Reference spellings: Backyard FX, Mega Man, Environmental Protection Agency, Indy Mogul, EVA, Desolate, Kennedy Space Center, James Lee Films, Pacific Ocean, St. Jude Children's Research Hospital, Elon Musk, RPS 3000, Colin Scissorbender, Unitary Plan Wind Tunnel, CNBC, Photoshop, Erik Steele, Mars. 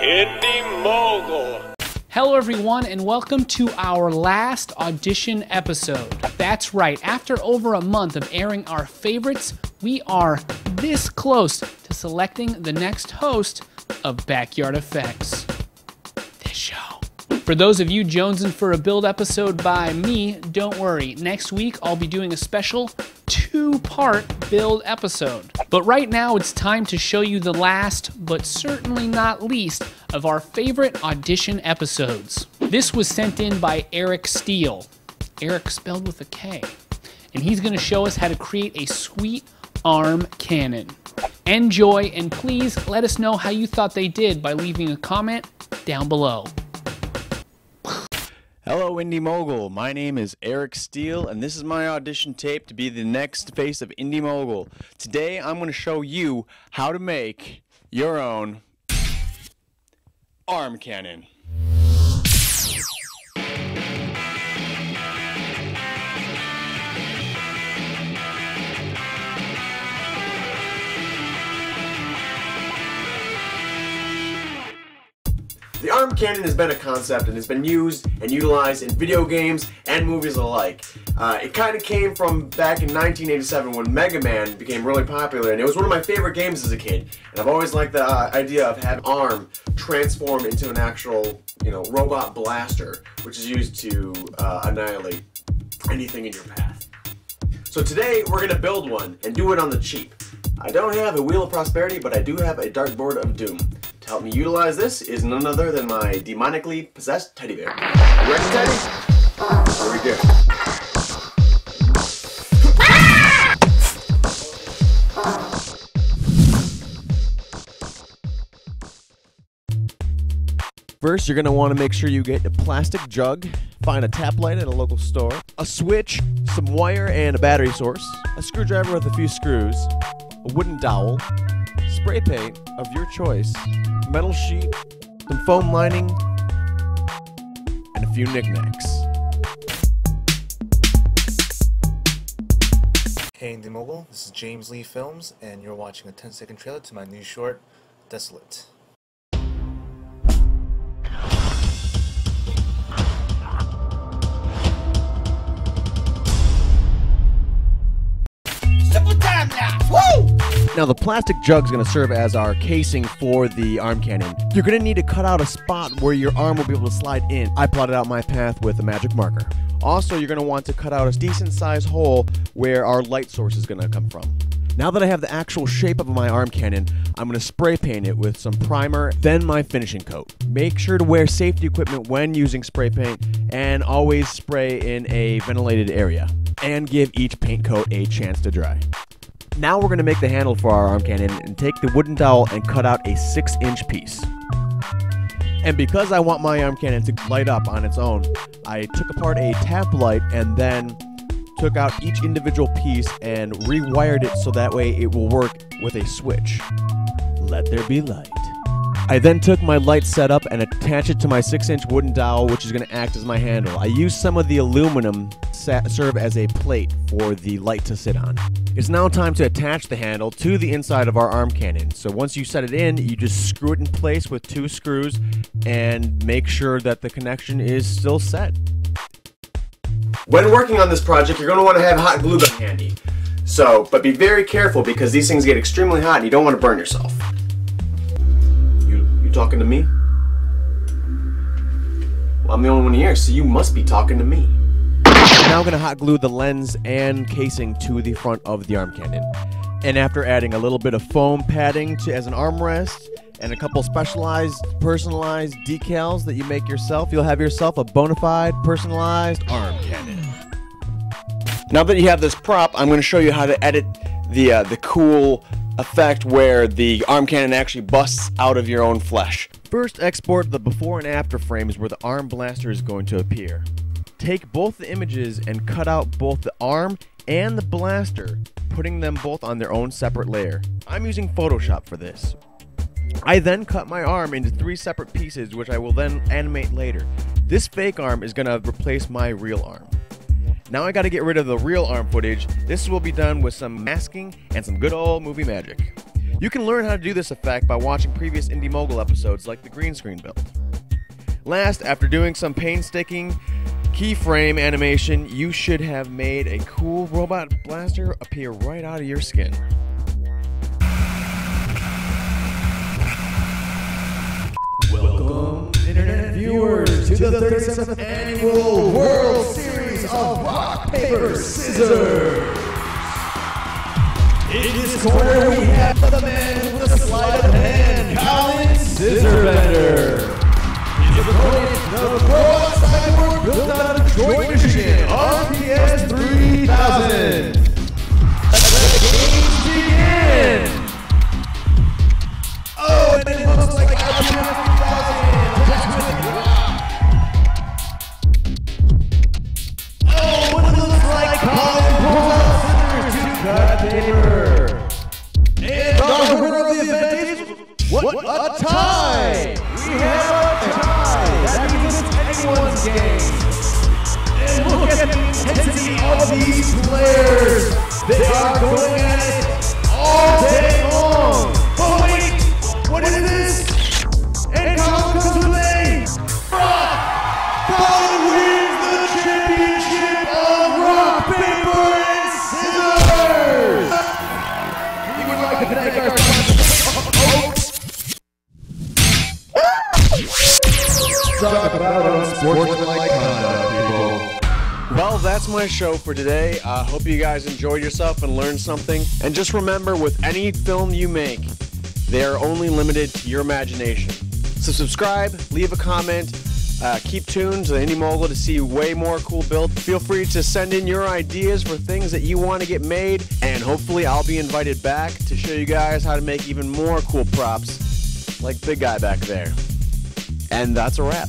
Indy Mogul. Hello everyone and welcome to our last audition episode. That's right, after over a month of airing our favorites, we are this close to selecting the next host of Backyard FX. This show. For those of you jonesing for a build episode by me, don't worry. Next week I'll be doing a special two-part build episode. But right now it's time to show you the last, but certainly not least, of our favorite audition episodes. This was sent in by Erik Steele. Erik spelled with a K. And he's gonna show us how to create a sweet arm cannon. Enjoy, and please let us know how you thought they did by leaving a comment down below. Hello Indy Mogul, my name is Erik Steele and this is my audition tape to be the next face of Indy Mogul. Today I'm going to show you how to make your own arm cannon. The arm cannon has been a concept and has been used and utilized in video games and movies alike. It kind of came from back in 1987 when Mega Man became really popular, and it was one of my favorite games as a kid. And I've always liked the idea of having an arm transform into an actual, robot blaster, which is used to annihilate anything in your path. So today we're going to build one and do it on the cheap. I don't have a Wheel of Prosperity, but I do have a Dartboard of Doom. Help me utilize this is none other than my demonically possessed teddy bear. You ready, Teddy? Here we go. First, you're going to want to make sure you get a plastic jug, find a tap light at a local store, a switch, some wire and a battery source, a screwdriver with a few screws, a wooden dowel, spray paint of your choice, metal sheet, some foam lining, and a few knickknacks. Hey Indy Mogul, this is James Lee Films, and you're watching a 10-second trailer to my new short, Desolate. Now the plastic jug is going to serve as our casing for the arm cannon. You're going to need to cut out a spot where your arm will be able to slide in. I plotted out my path with a magic marker. Also, you're going to want to cut out a decent sized hole where our light source is going to come from. Now that I have the actual shape of my arm cannon, I'm going to spray paint it with some primer, then my finishing coat. Make sure to wear safety equipment when using spray paint and always spray in a ventilated area and give each paint coat a chance to dry. Now we're going to make the handle for our arm cannon and take the wooden dowel and cut out a 6-inch piece. And because I want my arm cannon to light up on its own, I took apart a tap light and then took out each individual piece and rewired it so that way it will work with a switch. Let there be light. I then took my light setup and attached it to my 6-inch wooden dowel, which is going to act as my handle. I used some of the aluminum to serve as a plate for the light to sit on. It's now time to attach the handle to the inside of our arm cannon. So once you set it in, you just screw it in place with 2 screws and make sure that the connection is still set. When working on this project, you're going to want to have hot glue gun handy. But be very careful because these things get extremely hot and you don't want to burn yourself. Talking to me? Well, I'm the only one here, so you must be talking to me. I'm now going to hot glue the lens and casing to the front of the arm cannon. And after adding a little bit of foam padding as an armrest and a couple specialized, personalized decals that you make yourself, you'll have yourself a bona fide, personalized arm cannon. Now that you have this prop, I'm going to show you how to edit the cool effect where the arm cannon actually busts out of your own flesh. First, export the before and after frames where the arm blaster is going to appear. Take both the images and cut out both the arm and the blaster, putting them both on their own separate layer. I'm using Photoshop for this. I then cut my arm into 3 separate pieces, which I will then animate later. This fake arm is going to replace my real arm. Now I gotta get rid of the real arm footage. This will be done with some masking and some good old movie magic. You can learn how to do this effect by watching previous Indy Mogul episodes like the green screen build. Last, after doing some painstaking keyframe animation, you should have made a cool robot blaster appear right out of your skin. Welcome, internet viewers, to the 37th Annual World Series of Rock, Paper, Scissors! In this corner, we have the man with the sleight of hand, Colin Scissorbender! His opponent, the robot cyborg built out of Detroit, Michigan, RPS 3000! Let the games begin! Oh, and it looks like RPS 3000! What a tie! We have a tie! That means it's anyone's game. And look at the intensity of these players. They are going at it all day long. Oh wait, what is this? And Colin comes to play. Rock! Colin wins the championship of rock, paper, and scissors! We would like to thank our Talk about unsportsmanlike conduct, people. Well, that's my show for today. I hope you guys enjoyed yourself and learned something. And just remember, with any film you make, they are only limited to your imagination. So subscribe, leave a comment, keep tuned to the Indy Mogul to see way more cool builds. Feel free to send in your ideas for things that you want to get made, and hopefully I'll be invited back to show you guys how to make even more cool props like big guy back there. And that's a wrap.